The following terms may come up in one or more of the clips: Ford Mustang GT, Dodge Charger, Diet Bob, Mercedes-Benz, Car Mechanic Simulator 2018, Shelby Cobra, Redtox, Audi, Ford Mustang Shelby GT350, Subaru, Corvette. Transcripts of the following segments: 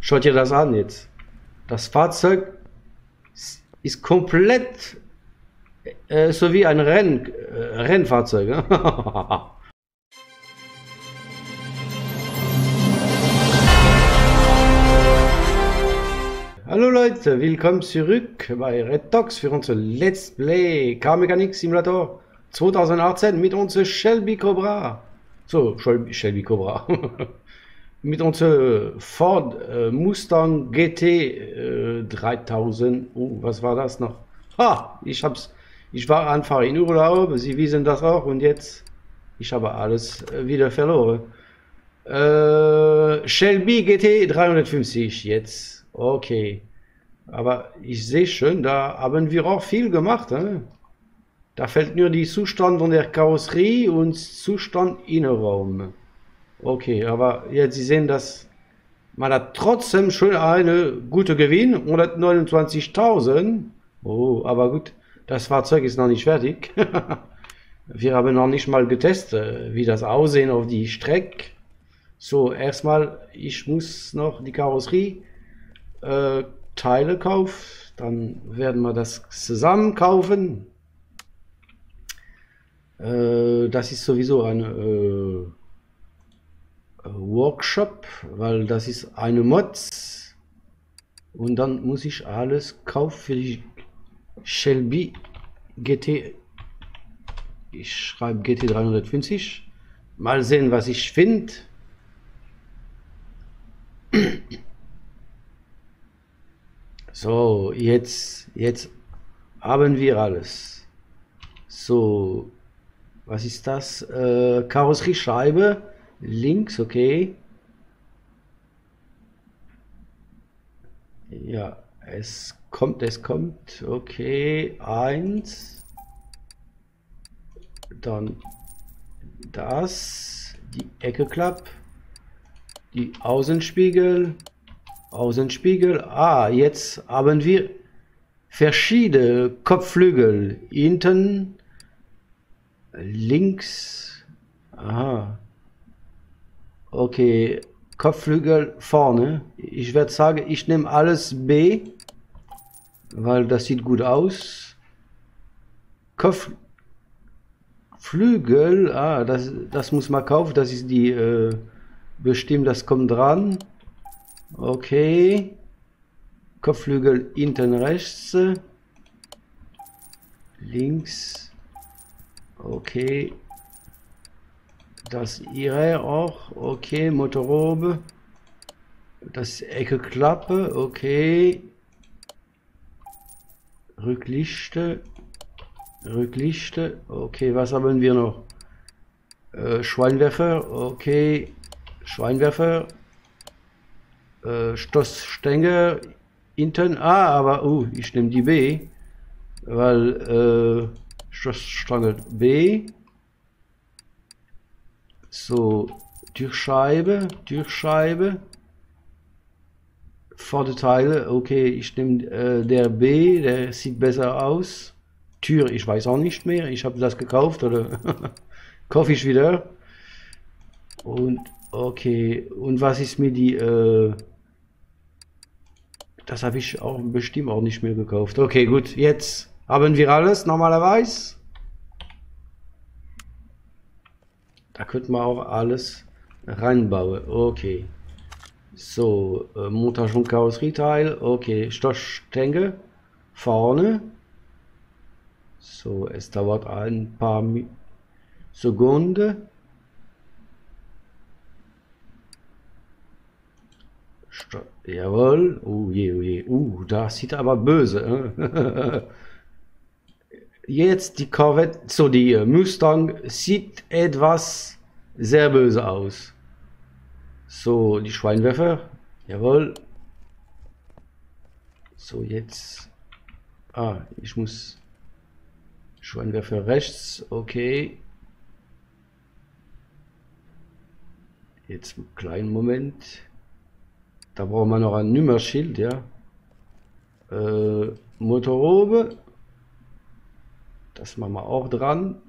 Schaut ihr das an jetzt. Das Fahrzeug ist komplett so wie ein Rennfahrzeug. Hallo Leute, willkommen zurück bei Redtox für unser Let's Play Car Mechanic Simulator 2018 mit unserer Shelby Cobra. So, Shelby Cobra. Mit unserer Ford Mustang GT 3000. Was war das noch? Ha! Ich war einfach in Urlaub, Sie wissen das auch, und jetzt ich habe alles wieder verloren. Shelby GT 350 jetzt. Okay. Aber ich sehe schon, da haben wir auch viel gemacht. He? Da fällt nur die Zustand von der Karosserie und Zustand Innenraum. Okay, aber jetzt Sie sehen, dass man hat trotzdem schon eine gute Gewinn, 129.000. Oh, aber gut, das Fahrzeug ist noch nicht fertig. Wir haben noch nicht mal getestet, wie das aussehen auf die Strecke. So, erstmal, ich muss noch die Karosserie Teile kaufen, dann werden wir das zusammen kaufen. Das ist sowieso ein Workshop, weil das ist eine Mods, und dann muss ich alles kaufen für die Shelby GT. Ich schreibe GT 350. Mal sehen, was ich finde. So, jetzt haben wir alles. So, was ist das? Karosseriescheibe links, okay. Ja, es kommt, okay, 1, dann das, die Ecke klappt, die Außenspiegel, jetzt haben wir verschiedene Kopfflügel, hinten, links, aha, okay, Kopfflügel vorne, ich werde sagen, ich nehme alles B, weil das sieht gut aus. Kopfflügel, das muss man kaufen, das ist die bestimmt, das kommt dran. Okay. Kopfflügel hinten rechts. Links. Okay. Das ihre auch. Okay, Motorrobe. Das Ecke Klappe, okay. Rücklichte, okay, was haben wir noch? Scheinwerfer, okay, Scheinwerfer, Stoßstange, hinten, aber, ich nehme die B, weil, Stoßstange B, so, Türscheibe, Vorderteile, okay, ich nehme der B, der sieht besser aus. Tür, ich weiß auch nicht mehr, ich habe das gekauft oder kaufe ich wieder. Und okay, und was ist mir die, das habe ich auch bestimmt auch nicht mehr gekauft. Okay, gut, jetzt haben wir alles normalerweise. Da könnte man auch alles reinbauen, okay. So, Montage- und Karosserieteil, okay, Stoßstange vorne. So, es dauert ein paar Sekunden. Jawohl, das sieht aber böse. Jetzt die Corvette, so die Mustang sieht etwas sehr böse aus. So, die Scheinwerfer, jawohl. So, jetzt. Ich muss Scheinwerfer rechts, okay. Jetzt einen kleinen Moment. Da brauchen wir noch ein Nummernschild, ja. Motorrobe. Das machen wir auch dran.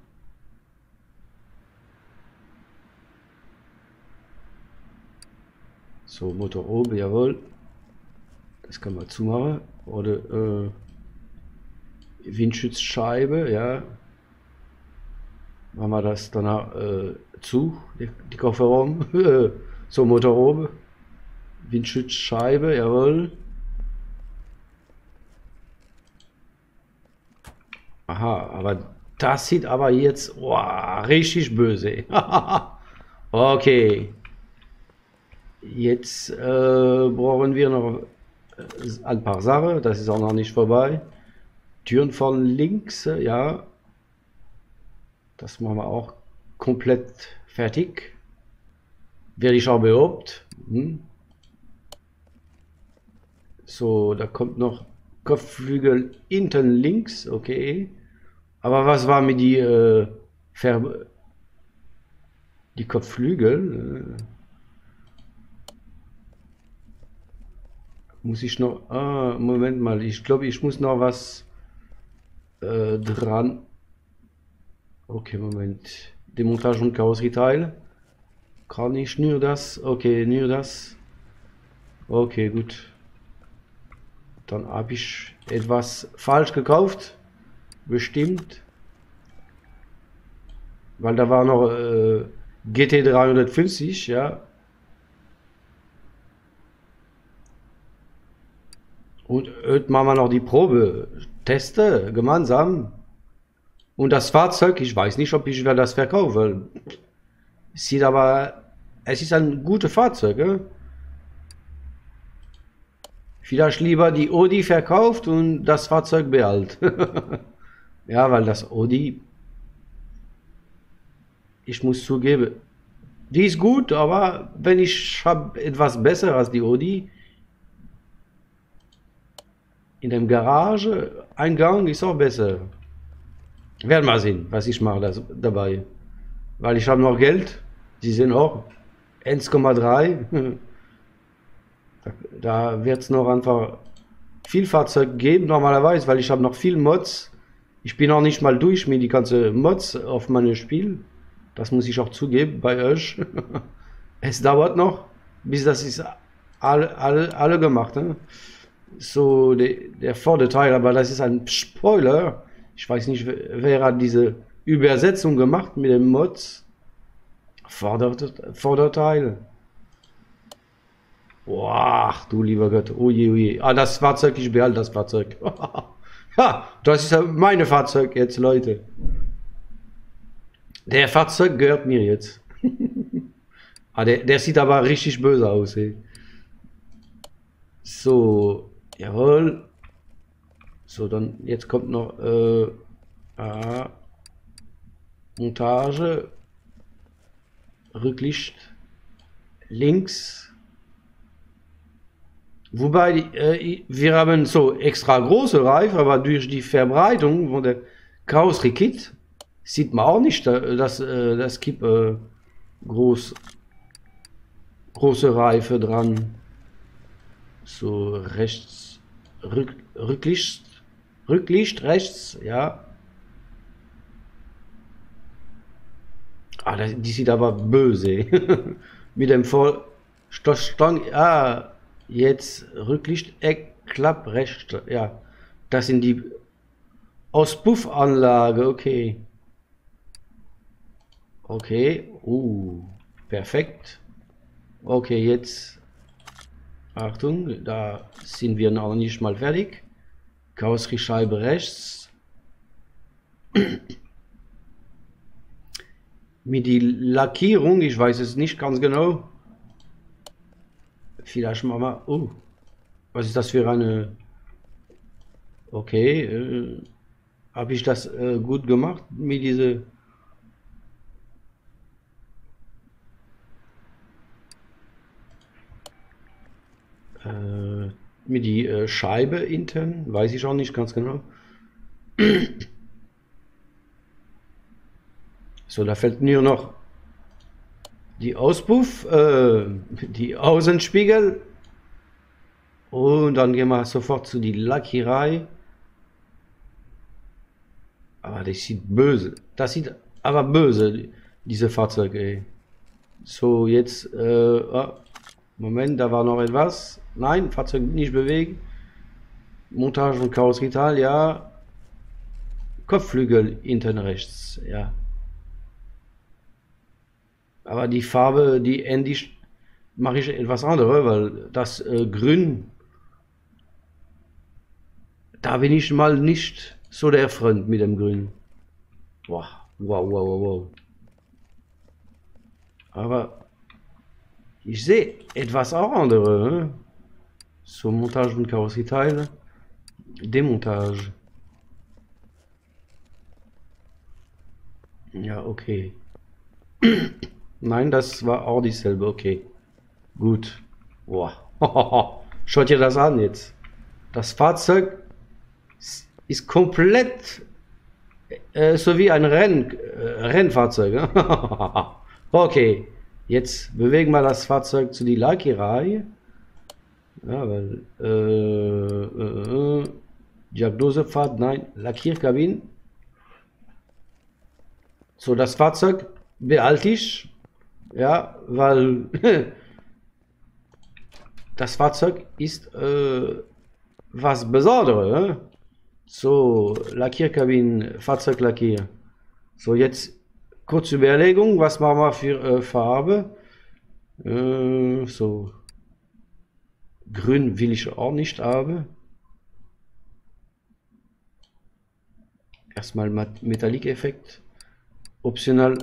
So, Motor oben, jawohl. Das kann man zumachen. Oder Windschutzscheibe, ja. Machen wir das danach zu, die Kofferraum. So, Motor oben. Windschutzscheibe, jawohl. Aha, aber das sieht aber jetzt richtig böse. Okay. Jetzt brauchen wir noch ein paar Sachen. Das ist auch noch nicht vorbei. Türen von links, ja. Das machen wir auch komplett fertig. Werde ich auch beobachtet. So, da kommt noch Kopfflügel hinten links, okay. Aber was war mit die die Kopfflügel? Muss ich noch, Moment mal, ich glaube, ich muss noch was dran. Okay, Moment. Demontage und Karosserieteil. Kann ich nur das? Okay, nur das. Okay, gut. Dann habe ich etwas falsch gekauft. Bestimmt. Weil da war noch GT350, ja. Und heute machen wir noch die Probe. Teste gemeinsam. Und das Fahrzeug, ich weiß nicht, ob ich das verkaufe. Sieht aber, es ist ein gutes Fahrzeug. Ja? Vielleicht lieber die Audi verkauft und das Fahrzeug behält. Ja, weil das Audi, ich muss zugeben, die ist gut, aber wenn ich habe etwas besser als die Audi in dem Garage, Eingang ist auch besser. Werden wir sehen, was ich mache das dabei, weil ich habe noch Geld. Sie sehen auch 1,3. Da wird es noch einfach viel Fahrzeug geben normalerweise, weil ich habe noch viel Mods. Ich bin noch nicht mal durch mit die ganze Mods auf meinem Spiel. Das muss ich auch zugeben bei euch. Es dauert noch, bis das ist alle gemacht. Ne? So der Vorderteil, aber das ist ein Spoiler. Ich weiß nicht, wer hat diese Übersetzung gemacht mit dem Mods. Vorderteil. Boah, du lieber Gott. Oh je, oh je. Ah, das Fahrzeug, ich behalte das Fahrzeug. Ja, das ist meine Fahrzeug jetzt, Leute. Der Fahrzeug gehört mir jetzt. Ah, der sieht aber richtig böse aus. Ey. So, jawohl. So, dann jetzt kommt noch Montage, Rücklicht links. Wobei wir haben so extra große Reifen, aber durch die Verbreitung von der Karosserie-Kit sieht man auch nicht, dass das gibt große Reifen dran. So rechts Rücklicht rechts, ja. Ah, die sieht aber böse. Mit dem Vollstoßstange. Ah, jetzt Rücklicht, Eckklapp, rechts. Ja, das sind die Auspuffanlage. Okay. Okay. Perfekt. Okay, jetzt. Achtung, da sind wir noch nicht mal fertig. Karosseriescheibe rechts. Mit die Lackierung, ich weiß es nicht ganz genau. Vielleicht machen wir. Oh, was ist das für eine? Okay, habe ich das gut gemacht mit diese? Mit die Scheibe intern, weiß ich auch nicht ganz genau. So, da fällt nur noch die Auspuff, die Außenspiegel und dann gehen wir sofort zu die Lackierei. Aber das sieht böse, das sieht aber böse, diese Fahrzeuge. So, jetzt Moment, da war noch etwas. Nein, Fahrzeug nicht bewegen. Montage und Karosserie, ja. Kopfflügel intern rechts, ja. Aber die Farbe, die ähnlich, mache ich etwas anderes, weil das Grün, da bin ich mal nicht so der Freund mit dem Grün. Wow, wow, wow, wow. Aber ich sehe etwas auch anderes. Ne? So Montage und Karosserieteile, Demontage. Ja, okay. Nein, das war auch dieselbe, okay. Gut. Wow. Schaut ihr das an jetzt. Das Fahrzeug ist komplett so wie ein Rennfahrzeug. Okay, jetzt bewegen wir das Fahrzeug zu die Lackierei. Ja, weil, Diagnosefahrt, nein, Lackierkabine. So, das Fahrzeug behalte ich, ja, weil das Fahrzeug ist was Besonderes, ne? So, Lackierkabine, Fahrzeuglackierer. So, jetzt kurze Überlegung, was machen wir für Farbe? So, Grün will ich auch nicht haben. Erstmal Metallic-Effekt. Optional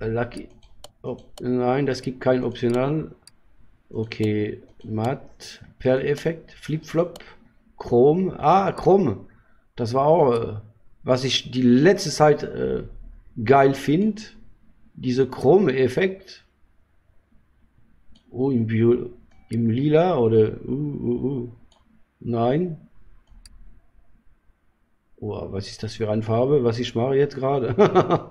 Lucky. Nein, das gibt kein Optional. Okay, matt. Perl-Effekt. Flip-Flop. Chrom. Ah, Chrom. Das war auch, was ich die letzte Zeit geil finde. Diese Chrom-Effekt. Oh, im Lila oder. Nein. Oh, was ist das für eine Farbe, was ich mache jetzt gerade?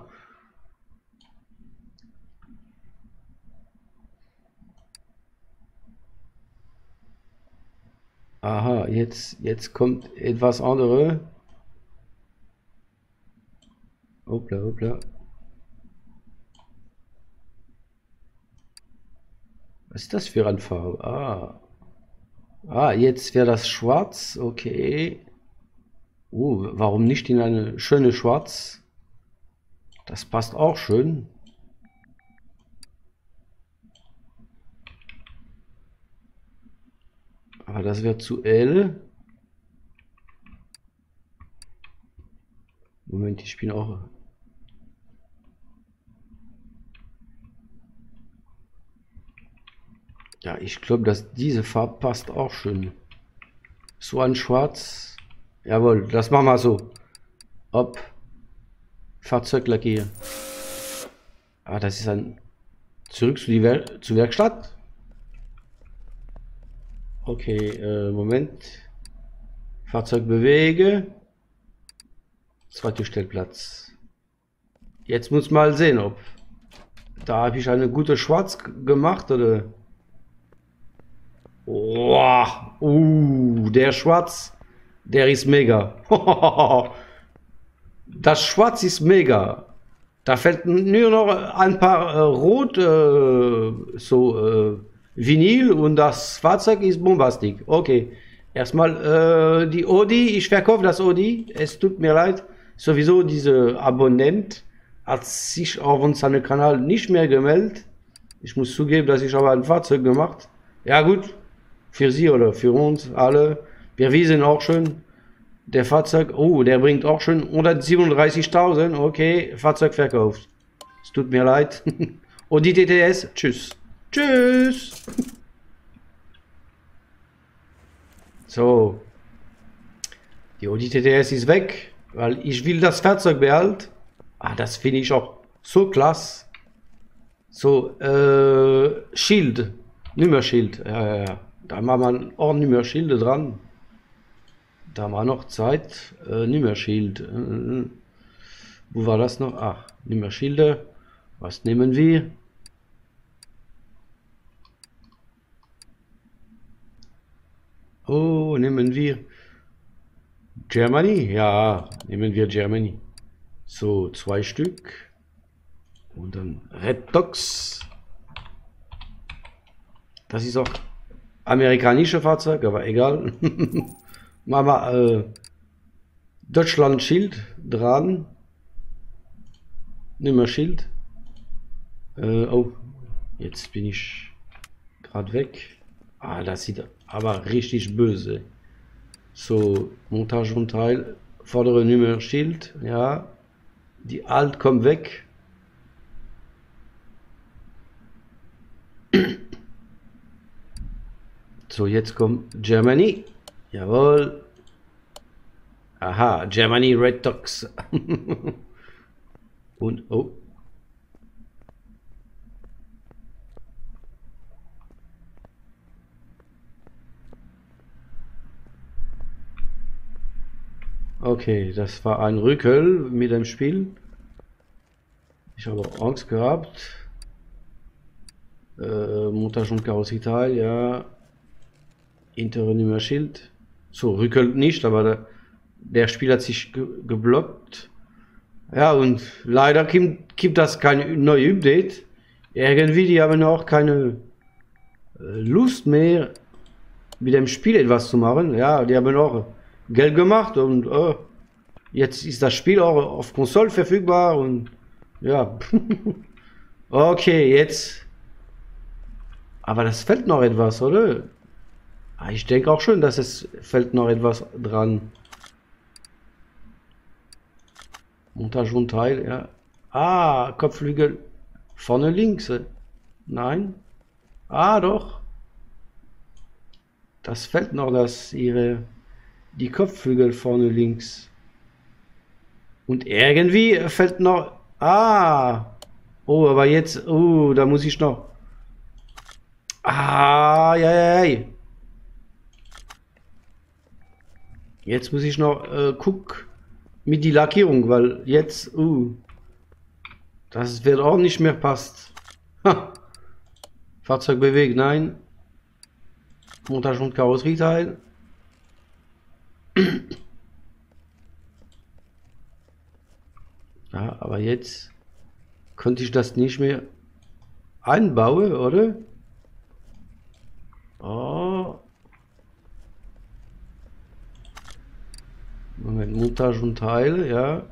Aha, jetzt kommt etwas anderes. Hoppla, hoppla. Was ist das für eine Farbe? Ah, jetzt wäre das schwarz, okay. Oh, warum nicht in eine schöne Schwarz? Das passt auch schön. Aber das wird zu hell. Moment, ich bin auch... Ja, ich glaube, dass diese Farbe passt auch schön. So ein Schwarz. Jawohl, das machen wir so. Ob Fahrzeuglackierung. Ah, das ist ein zurück zu die Werkstatt. Okay, Moment. Fahrzeug bewege. Zweiter Stellplatz. Jetzt muss mal sehen, ob da habe ich eine gute Schwarz gemacht oder. Oh, der Schwarz. Der ist mega. Das Schwarz ist mega. Da fällt nur noch ein paar Rot, so Vinyl und das Fahrzeug ist bombastisch. Okay, erstmal die Audi. Ich verkaufe das Audi. Es tut mir leid. Sowieso dieser Abonnent hat sich auf unserem Kanal nicht mehr gemeldet. Ich muss zugeben, dass ich aber ein Fahrzeug gemacht. Ja gut, für Sie oder für uns alle. Ja, wir sind auch schön. Der Fahrzeug, oh, der bringt auch schon 137.000. Okay, Fahrzeug verkauft. Es tut mir leid. Und die TTS, tschüss. Tschüss. So. Die TTS ist weg, weil ich will das Fahrzeug behalten. Ah, das finde ich auch so klasse. So, Schild. Nummernschild. Ja. Da macht man auch Nummernschilde dran. Da war noch Zeit, Nummernschild. Wo war das noch? Ach, Nummernschilde. Was nehmen wir? Oh, nehmen wir Germany? Ja, nehmen wir Germany. So, 2 Stück. Und dann Redtox. Das ist auch amerikanische Fahrzeug, aber egal. Machen wir Deutschland Schild dran. Nimm mal Schild. Oh, jetzt bin ich gerade weg. Ah, das sieht aber richtig böse. So, Montage und Teil. Vordere Nummer Schild. Ja. Die Alt kommt weg. So, jetzt kommt Germany. Jawohl. Aha, Germany Redtox. Und oh. Okay, das war ein Rückel mit dem Spiel. Ich habe auch Angst gehabt. Montage und Karosserie, ja. Hintere Nummer Schild. So, Rückel nicht, aber der Spiel hat sich geblockt. Ja, und leider gibt das kein neues Update. Irgendwie, die haben auch keine Lust mehr, mit dem Spiel etwas zu machen. Ja, die haben auch Geld gemacht und jetzt ist das Spiel auch auf Konsole verfügbar und ja. Okay, jetzt. Aber das fällt noch etwas, oder? Ich denke auch schon, dass es fällt noch etwas dran. Montage und Teil, ja. Ah, Kopfflügel vorne links. Nein. Ah, doch. Das fällt noch, dass ihre die Kopfflügel vorne links. Und irgendwie fällt noch. Ah. Oh, aber jetzt. Oh, da muss ich noch. Ah, ja, ja. Jetzt muss ich noch gucken mit die Lackierung, weil jetzt, das wird auch nicht mehr passt. Ha. Fahrzeug bewegt, nein. Montage und Karosserieteil. Ja, aber jetzt könnte ich das nicht mehr einbauen, oder? Oh. Moment, Montage und Teil, ja.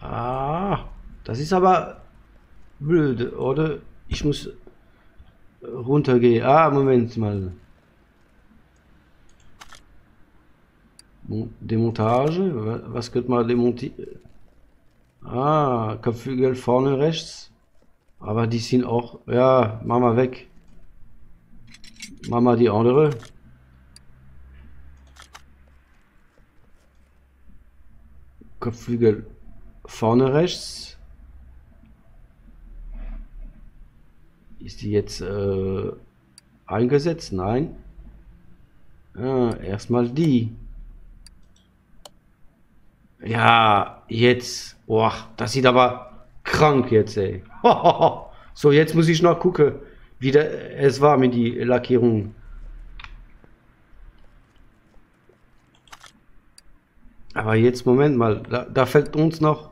Ah, das ist aber blöd, oder? Ich muss runtergehen. Ah, Moment mal. Demontage, was könnte man demontieren? Ah, Kopfhügel vorne rechts. Aber die sind auch, ja, mach mal weg. Mach mal die andere. Kopfhügel vorne rechts. Ist die jetzt eingesetzt? Nein. Ah, erstmal die. Ja, jetzt. Boah, das sieht aber krank jetzt, ey. So, jetzt muss ich noch gucken, wie es war mit die Lackierung. Aber jetzt, Moment mal, da fällt uns noch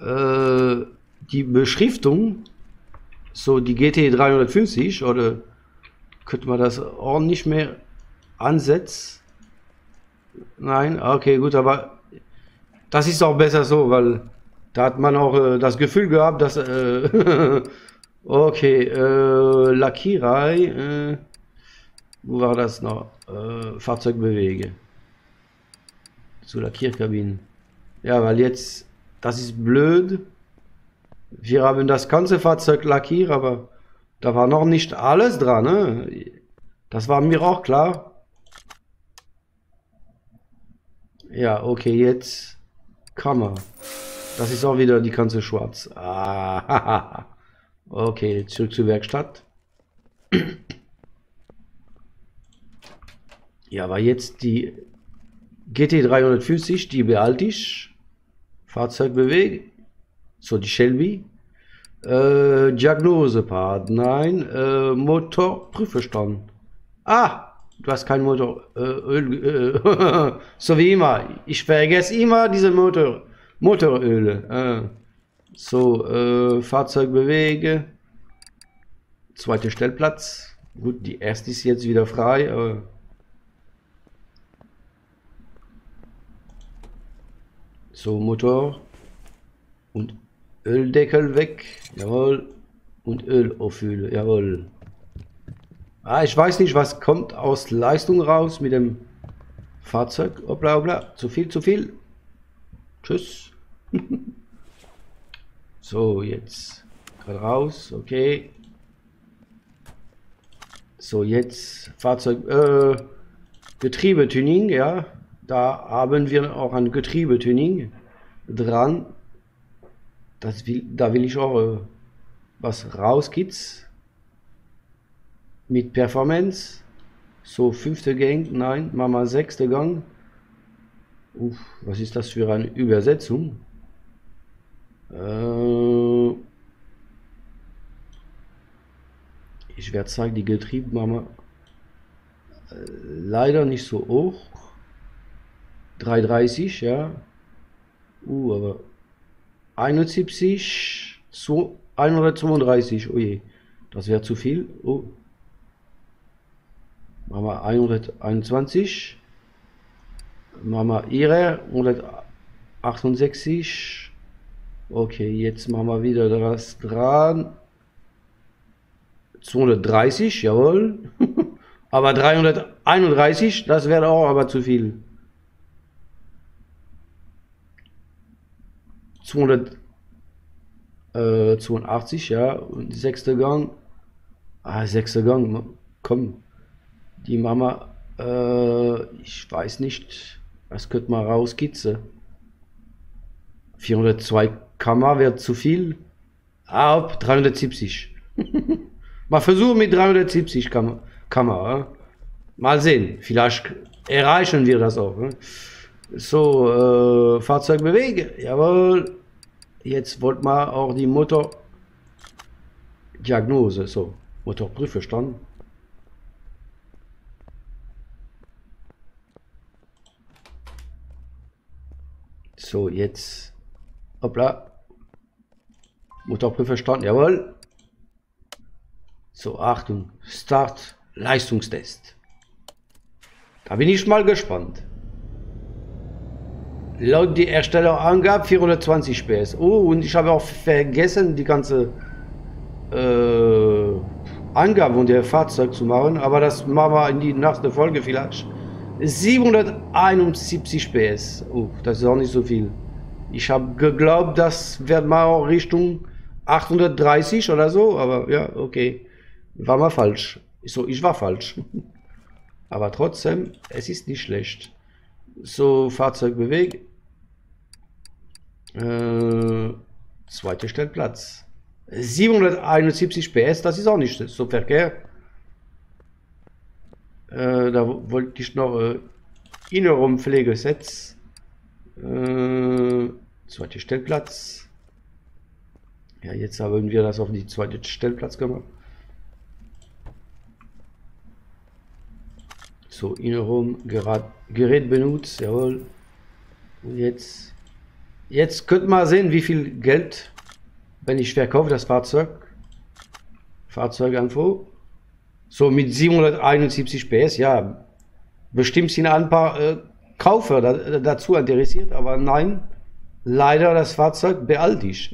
die Beschriftung. So, die GT350, oder könnte man das auch nicht mehr ansetzen? Nein, okay, gut, aber das ist auch besser so, weil da hat man auch das Gefühl gehabt, dass okay, Lackierei, wo war das noch? Fahrzeug bewege zu Lackierkabinen. Ja, weil jetzt, das ist blöd. Wir haben das ganze Fahrzeug lackiert, aber da war noch nicht alles dran, ne? Das war mir auch klar. Ja, okay, jetzt Kammer. Das ist auch wieder die ganze Schwarz. Ah, okay, zurück zur Werkstatt. Ja, aber jetzt die GT350, die behalte ich. Fahrzeug bewegt. So, die Shelby. Diagnosepart, nein. Motorprüfstand. Ah! Du hast keinen Motor. Öl, so wie immer. Ich vergesse immer diese Motoröle. So, Fahrzeug bewege. Zweiter Stellplatz. Gut, die erste ist jetzt wieder frei. So, Motor und Öldeckel weg. Jawohl. Und Öl auffüllen. Jawohl. Ah, ich weiß nicht, was kommt aus Leistung raus mit dem Fahrzeug. Obla, obla. Zu viel, zu viel. Tschüss. So, jetzt gerade raus. Okay. So, jetzt Fahrzeug. Getriebetuning, ja. Da haben wir auch ein Getriebetuning dran. Da will ich auch was rausgibt's. Mit Performance. So, 5. Gang. Nein, machen wir 6. Gang. Uff, was ist das für eine Übersetzung? Ich werde zeigen, die Getriebe machen wir leider nicht so hoch. 330, ja. Aber 71 zu 132, oh je, das wäre zu viel. Oh. Machen wir 121. Machen wir ihre 168. Okay, jetzt machen wir wieder das dran. 230, jawohl. Aber 331, das wäre auch aber zu viel. 282, ja, und 6. Gang. Ah, 6. Gang, komm. Die Mama, ich weiß nicht, was könnte man rauskitzeln. 402 Kammer wäre zu viel. Ah, ab 370. Mal versuchen mit 370 Kammer. Mal sehen, vielleicht erreichen wir das auch. So, Fahrzeug bewegen, jawohl. Jetzt wollt man auch die Motordiagnose, so, Motorprüfverstand. So, jetzt, hoppla, Motorprüfverstand, jawohl. So, Achtung, Start, Leistungstest. Da bin ich mal gespannt. Laut die Herstellerangabe 420 PS. Oh, und ich habe auch vergessen, die ganze Angabe und der Fahrzeug zu machen, aber das machen wir in die nächste Folge vielleicht. 771 PS. Oh, das ist auch nicht so viel. Ich habe geglaubt, das wird mal auch Richtung 830 oder so, aber ja, okay. War mal falsch. So, ich war falsch. Aber trotzdem, es ist nicht schlecht. So, Fahrzeug bewegt. Zweiter Stellplatz. 771 PS, das ist auch nicht so verkehrt. Da wollte ich noch Innenraum Pflegesetz. Zweiter Stellplatz. Ja, jetzt haben wir das auf die zweite Stellplatz gemacht. So, Innenraum Gerät benutzt, jawohl. Und jetzt könnt man sehen, wie viel Geld, wenn ich verkaufe das Fahrzeuginfo. So, mit 771 PS, ja, bestimmt sind ein paar Käufer dazu interessiert, aber nein, leider das Fahrzeug behalte ich.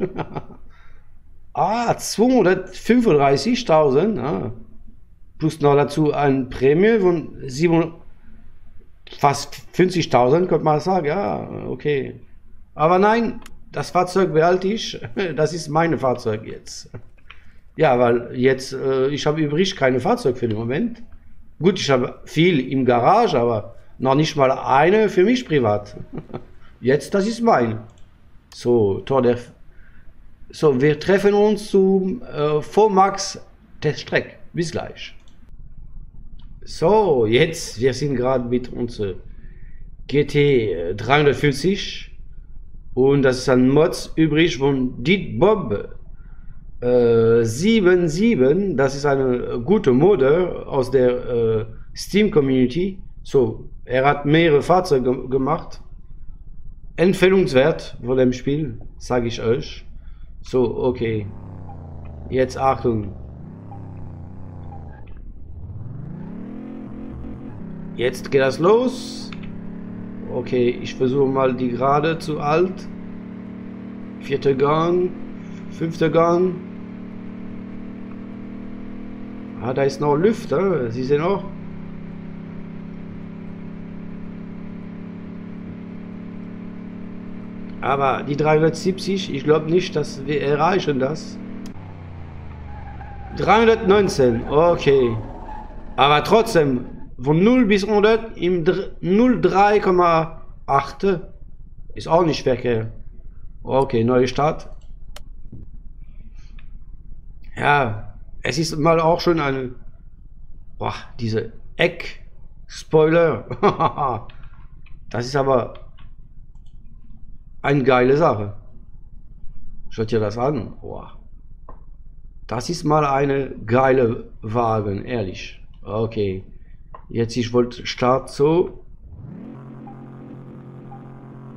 Ah, 235.000, ah, plus noch dazu ein Prämie von fast 50.000, könnte man sagen, ja, okay. Aber nein, das Fahrzeug behalte ich, das ist mein Fahrzeug jetzt. Ja, weil jetzt, ich habe übrig keine Fahrzeug für den Moment. Gut, ich habe viel im Garage, aber noch nicht mal eine für mich privat. Jetzt, das ist mein. So, so, wir treffen uns zum Vormax Teststreck. Bis gleich. So, jetzt, wir sind gerade mit unserer GT350 und das ist ein Mod übrig von Diet Bob 77, das ist eine gute Mode aus der Steam Community. So, er hat mehrere Fahrzeuge gemacht. Empfehlungswert von dem Spiel, sage ich euch. So, okay. Jetzt Achtung. Jetzt geht das los. Okay, ich versuche mal die Gerade zu alt. 4. Gang. 5. Gang. Ah, da ist noch Lüfter. Sie sehen auch. Aber die 370, ich glaube nicht, dass wir erreichen das. 319, okay. Aber trotzdem, von 0 bis 100 im 0,3,8 ist auch nicht verkehrt. Okay, neue Stadt. Ja, es ist mal auch schon eine... Boah, diese Eck-Spoiler. Das ist aber... eine geile Sache. Schaut ihr das an? Boah. Das ist mal eine geile Wagen, ehrlich. Okay. Jetzt ich wollte Start so.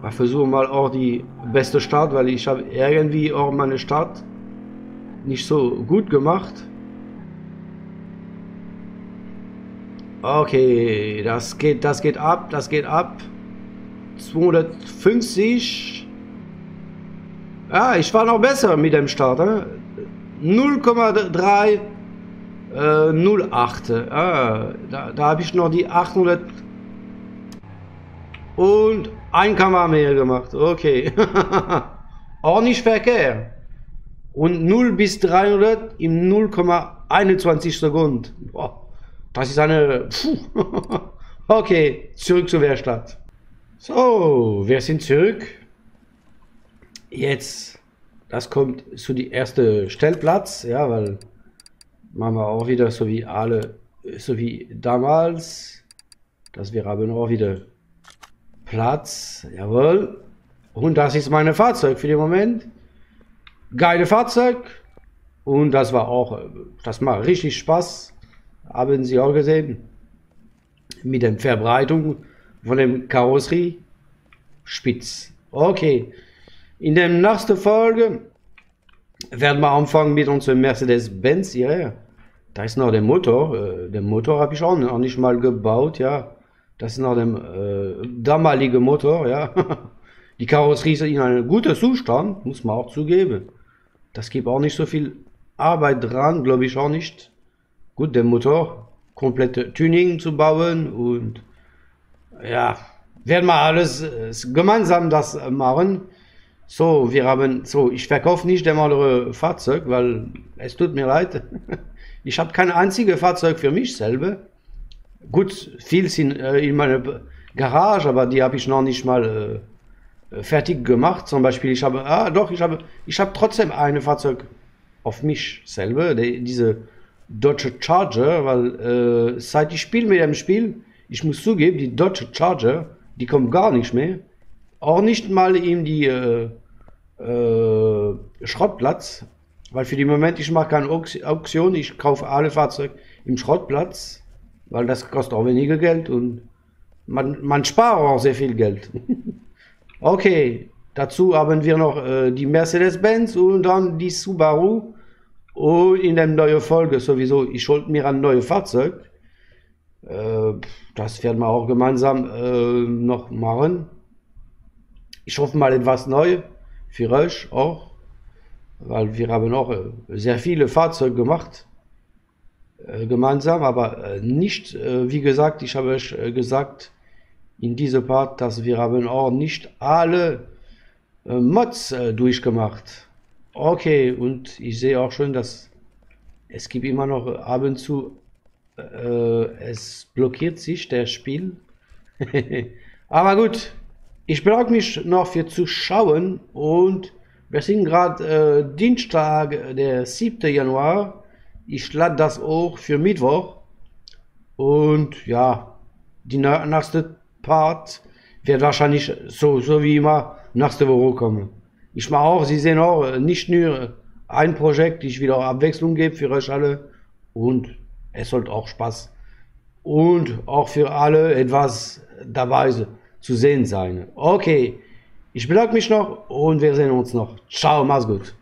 Ich versuche mal auch die beste Start, weil ich habe irgendwie auch meine Start nicht so gut gemacht. Okay, das geht ab, das geht ab. 250. Ah, ich war noch besser mit dem Start. 0,308. Da habe ich noch die 800 und 1 km/h mehr gemacht. Okay. Auch nicht verkehrt. Und 0 bis 300 im 0,21 Sekunden. Boah, das ist eine... Okay, zurück zur Werkstatt. So, wir sind zurück. Jetzt, das kommt zu die erste Stellplatz, ja, weil machen wir auch wieder so wie alle, so wie damals, dass wir haben auch wieder Platz, jawohl. Und das ist meine Fahrzeug für den Moment. Geile Fahrzeug. Und das war auch, das macht richtig Spaß. Haben Sie auch gesehen? Mit der Verbreitung von dem Karosserie spitz. Okay, in der nächsten Folge werden wir anfangen mit unserem Mercedes-Benz hier. Da ist noch der Motor. Den Motor habe ich auch noch nicht mal gebaut, ja. Das ist noch der damalige Motor, ja. Die Karosserie ist in einem guten Zustand, muss man auch zugeben. Das gibt auch nicht so viel Arbeit dran, glaube ich auch nicht. Gut, der Motor, komplette Tuning zu bauen und ja, werden wir alles gemeinsam das machen. So, wir haben, so, ich verkaufe nicht dem anderen Fahrzeug, weil es tut mir leid. Ich habe kein einziges Fahrzeug für mich selber. Gut, viel sind in meiner Garage, aber die habe ich noch nicht mal fertig gemacht. Zum Beispiel, ich habe, ich habe trotzdem ein Fahrzeug auf mich selber, diese Dodge Charger, weil seit ich spiele mit dem Spiel, ich muss zugeben, die Dodge Charger, die kommt gar nicht mehr. Auch nicht mal in die Schrottplatz. Weil für den Moment, ich mache keine Auktion, ich kaufe alle Fahrzeuge im Schrottplatz. Weil das kostet auch weniger Geld und man spart auch sehr viel Geld. Okay, dazu haben wir noch die Mercedes-Benz und dann die Subaru. Und in der neuen Folge sowieso, ich hole mir ein neues Fahrzeug. Das werden wir auch gemeinsam noch machen. Ich hoffe mal etwas Neues für euch auch, weil wir haben auch sehr viele Fahrzeuge gemacht, gemeinsam, aber nicht, wie gesagt, ich habe euch gesagt, in diesem Part, dass wir haben auch nicht alle Mods durchgemacht. Okay, und ich sehe auch schon, dass es gibt immer noch ab und zu es blockiert sich das Spiel. Aber gut, ich bedanke mich noch für Zuschauen und wir sind gerade Dienstag, der 7. Januar. Ich lade das auch für Mittwoch und ja, die nächste Part wird wahrscheinlich so wie immer nächste Woche kommen. Ich mache auch, Sie sehen auch, nicht nur ein Projekt, ich will auch Abwechslung geben für euch alle und es sollte auch Spaß und auch für alle etwas dabei zu sehen sein. Okay, ich bedanke mich noch und wir sehen uns noch. Ciao, mach's gut.